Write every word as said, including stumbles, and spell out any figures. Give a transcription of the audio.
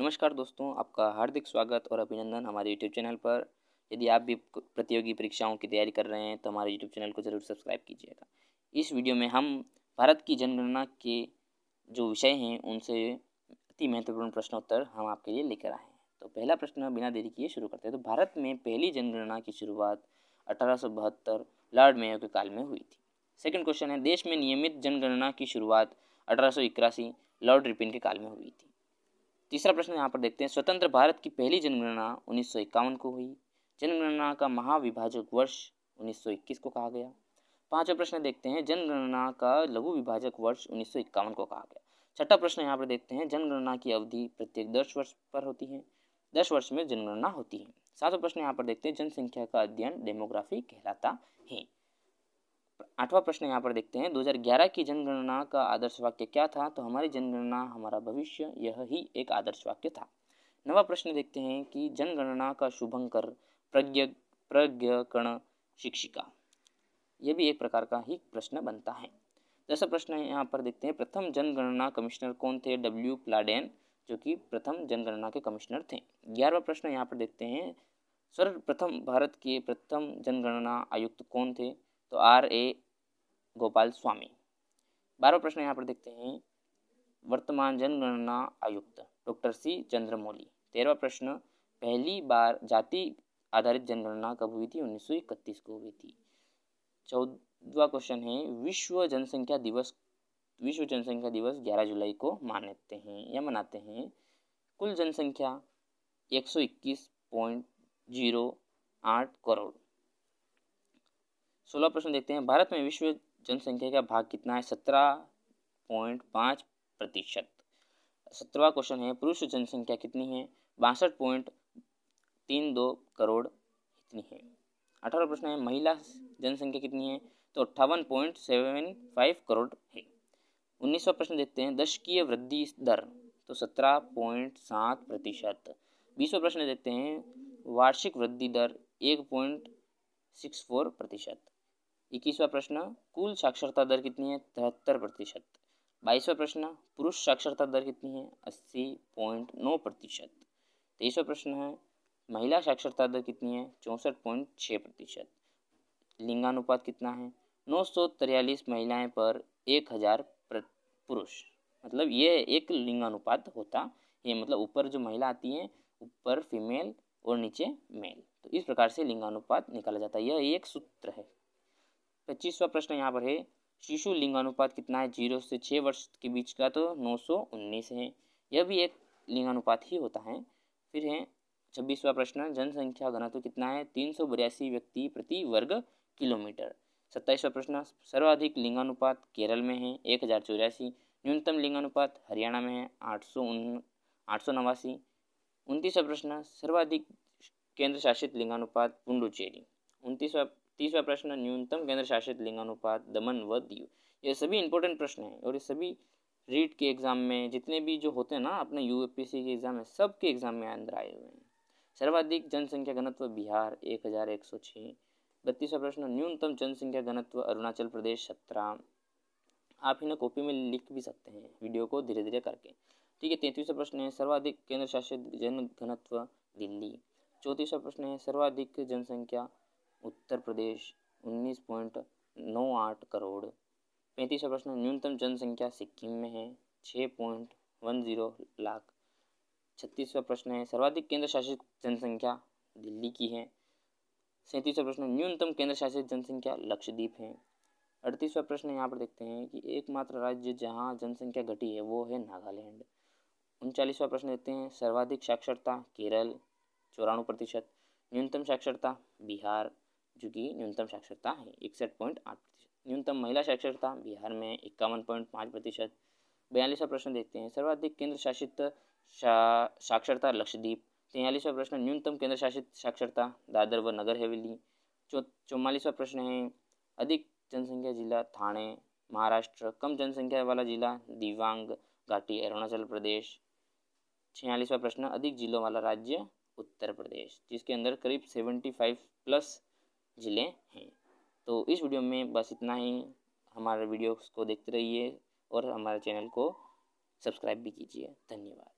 नमस्कार दोस्तों, आपका हार्दिक स्वागत और अभिनंदन हमारे यूट्यूब चैनल पर। यदि आप भी प्रतियोगी परीक्षाओं की तैयारी कर रहे हैं तो हमारे यूट्यूब चैनल को ज़रूर सब्सक्राइब कीजिएगा। इस वीडियो में हम भारत की जनगणना के जो विषय हैं उनसे अति महत्वपूर्ण प्रश्नोत्तर हम आपके लिए लेकर आए हैं। तो पहला प्रश्न बिना देरी किए शुरू करते हैं। तो भारत में पहली जनगणना की शुरुआत अठारह सौ बहत्तर लॉर्ड मेयो के काल में हुई थी। सेकेंड क्वेश्चन है, देश में नियमित जनगणना की शुरुआत अठारह सौ इक्यासी लॉर्ड रिपिन के काल में हुई थी। तीसरा प्रश्न यहाँ पर देखते हैं, स्वतंत्र भारत की पहली जनगणना उन्नीस सौ इक्यावन को हुई। जनगणना का महाविभाजक वर्ष उन्नीस सौ इक्कीस को कहा गया। पांचवा प्रश्न देखते हैं, जनगणना का लघु विभाजक वर्ष उन्नीस सौ इक्यावन को कहा गया। छठा प्रश्न यहाँ पर देखते हैं, जनगणना की अवधि प्रत्येक दस वर्ष पर होती है। दस वर्ष में जनगणना होती है। सातवां प्रश्न यहाँ पर देखते हैं, जनसंख्या का अध्ययन डेमोग्राफी कहलाता है। आठवां प्रश्न यहाँ पर देखते हैं, दो हज़ार ग्यारह की जनगणना का आदर्श वाक्य क्या था? तो हमारी जनगणना हमारा भविष्य, यह ही एक आदर्श वाक्य था। नवा प्रश्न देखते हैं कि जनगणना का शुभंकर प्रज्ञ प्रज्ञकण शिक्षिका, यह भी एक प्रकार का ही प्रश्न बनता है। दसवां प्रश्न यहाँ पर देखते हैं, प्रथम जनगणना कमिश्नर कौन थे? डब्ल्यू प्लाडेन, जो कि प्रथम जनगणना के कमिश्नर थे। ग्यारहवा प्रश्न यहाँ पर देखते हैं, सर्वप्रथम भारत के प्रथम जनगणना आयुक्त कौन थे? तो आर ए गोपाल स्वामी। बारहवां प्रश्न यहाँ पर देखते हैं, वर्तमान जनगणना आयुक्त डॉक्टर सी चंद्रमौली। तेरहवा प्रश्न, पहली बार जाति आधारित जनगणना कब हुई थी? उन्नीस सौ इकतीस को हुई थी। चौदहवा क्वेश्चन है, विश्व जनसंख्या दिवस विश्व जनसंख्या दिवस ग्यारह जुलाई को मानते हैं या मनाते हैं। कुल जनसंख्या एक सौ इक्कीस पॉइंट जीरो आठ करोड़। सोलह प्रश्न देखते हैं, भारत में विश्व जनसंख्या का भाग कितना है? सत्रह पॉइंट पाँच प्रतिशत। सत्रहवा क्वेश्चन है, पुरुष जनसंख्या कितनी है? बासठ पॉइंट तीन दो करोड़ इतनी है। अठारह प्रश्न है, महिला जनसंख्या कितनी है? तो अट्ठावन पॉइंट सेवन फाइव करोड़ है। उन्नीसवा प्रश्न देखते हैं, दशकीय वृद्धि दर तो सत्रह पॉइंट सात प्रतिशत। बीसवा प्रश्न देखते हैं, वार्षिक वृद्धि दर एक पॉइंट सिक्स फोर प्रतिशत। इक्कीसवा प्रश्न, कुल साक्षरता दर कितनी है? तिहत्तर प्रतिशत। बाईसवा प्रश्न, पुरुष साक्षरता दर कितनी है? अस्सी पॉइंट नौ प्रतिशत। तेईसवा प्रश्न है, महिला साक्षरता दर कितनी है? चौंसठ पॉइंट छः प्रतिशत। लिंगानुपात कितना है? नौ सौ तिरालीस महिलाएँ पर एक हज़ार पुरुष, मतलब ये एक लिंगानुपात होता है, मतलब ऊपर जो महिला आती है ऊपर फीमेल और नीचे मेल, तो इस प्रकार से लिंगानुपात निकाला जाता है, यह एक सूत्र है। पच्चीसवां प्रश्न यहाँ पर है, शिशु लिंगानुपात कितना है? जीरो से छः वर्ष के बीच का तो नौ सौ उन्नीस है, यह भी एक लिंगानुपात ही होता है। फिर है छब्बीसवां प्रश्न, जनसंख्या घनत्व कितना है? तीन सौ बयासी व्यक्ति प्रति वर्ग किलोमीटर। सत्ताईसवां प्रश्न, सर्वाधिक लिंगानुपात केरल में है एक हज़ार चौरासी। न्यूनतम लिंगानुपात हरियाणा में है आठ सौ आठ सौ नवासी। उनतीसवा प्रश्न, सर्वाधिक केंद्र शासित लिंगानुपात पुंडुचेरी। उनतीसवा तीसवा प्रश्न, न्यूनतम केंद्र शासित लिंगानुपात दमन व दीव। ये सभी इंपॉर्टेंट प्रश्न हैं और ये सभी रीट के एग्जाम में जितने भी जो होते हैं ना अपने यूपीएससी के एग्जाम में, सब के एग्जाम में अंदर आए हुए हैं। सर्वाधिक जनसंख्या घनत्व बिहार एक हज़ार एक सौ छः। बत्तीसवा प्रश्न, न्यूनतम जनसंख्या घनत्व अरुणाचल प्रदेश सत्रह। आप इन्हें कॉपी में लिख भी सकते हैं वीडियो को धीरे धीरे करके, ठीक है। तैंतीसवा प्रश्न है, सर्वाधिक केंद्र शासित जन घनत्व दिल्ली। चौंतीसवा प्रश्न है, सर्वाधिक जनसंख्या उत्तर प्रदेश उन्नीस पॉइंट नौ आठ करोड़। पैंतीसवा प्रश्न, न्यूनतम जनसंख्या सिक्किम में है छः पॉइंट एक जीरो लाख। छत्तीसवा प्रश्न है, सर्वाधिक केंद्र शासित जनसंख्या दिल्ली की है। सैंतीसवा प्रश्न, न्यूनतम केंद्र शासित जनसंख्या लक्षद्वीप है। अड़तीसवा प्रश्न यहाँ पर देखते हैं कि एकमात्र राज्य जहाँ जनसंख्या घटी है वो है नागालैंड। उनचालीसवा प्रश्न देखते हैं, सर्वाधिक साक्षरता केरल चौरानवे प्रतिशत। न्यूनतम साक्षरता बिहार, जो कि न्यूनतम साक्षरता है इकसठ पॉइंट आठ प्रतिशत। न्यूनतम महिला साक्षरता बिहार में इक्यावन पॉइंट पाँच प्रतिशत। बयालीसवा प्रश्न देखते हैं, सर्वाधिक केंद्र शासित साक्षरता लक्षद्वीप। तैंतालीसवा प्रश्न, न्यूनतम केंद्र शासित साक्षरता दादर व नगर हवेली। चौ चौवालीसवा प्रश्न है, अधिक जनसंख्या जिला थाने महाराष्ट्र, कम जनसंख्या वाला जिला दिवांग घाटी अरुणाचल प्रदेश। छियालीसवां प्रश्न, अधिक जिलों वाला राज्य उत्तर प्रदेश, जिसके अंदर करीब पचहत्तर प्लस जिले हैं। तो इस वीडियो में बस इतना ही। हमारे वीडियोस को देखते रहिए और हमारे चैनल को सब्सक्राइब भी कीजिए। धन्यवाद।